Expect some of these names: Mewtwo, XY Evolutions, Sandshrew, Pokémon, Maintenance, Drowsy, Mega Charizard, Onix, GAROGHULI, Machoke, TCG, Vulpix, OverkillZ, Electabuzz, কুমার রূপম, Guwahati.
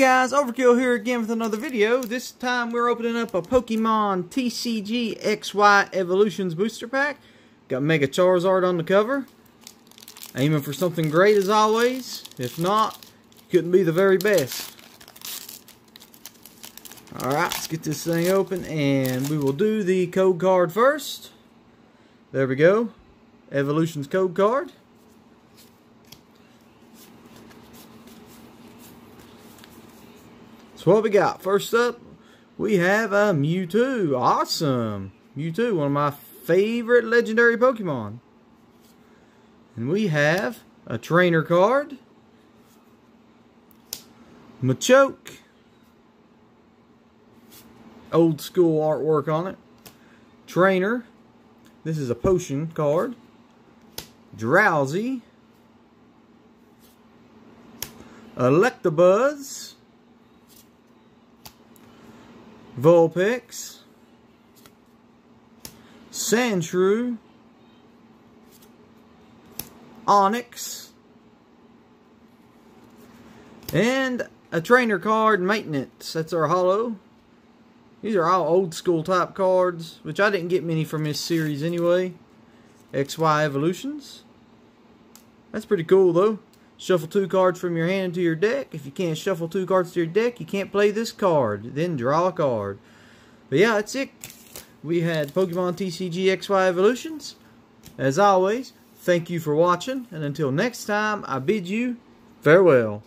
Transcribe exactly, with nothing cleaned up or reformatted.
guys, Overkill here again with another video. This time we're opening up a Pokemon T C G X Y Evolutions booster pack. Got Mega Charizard on the cover. Aiming for something great as always. If not, couldn't be the very best. Alright, let's get this thing open and we will do the code card first. There we go. Evolutions code card. So what we got? First up, we have a Mewtwo. Awesome. Mewtwo, one of my favorite legendary Pokemon. And we have a trainer card. Machoke. Old school artwork on it. Trainer. This is a potion card. Drowsy. Electabuzz. Vulpix, Sandshrew, Onix, and a trainer card, Maintenance. That's our holo. These are all old school type cards, which I didn't get many from this series anyway. X Y Evolutions. That's pretty cool though. Shuffle two cards from your hand to your deck. If you can't shuffle two cards to your deck, you can't play this card. Then draw a card. But yeah, that's it. We had Pokemon T C G X Y Evolutions. As always, thank you for watching. And until next time, I bid you farewell.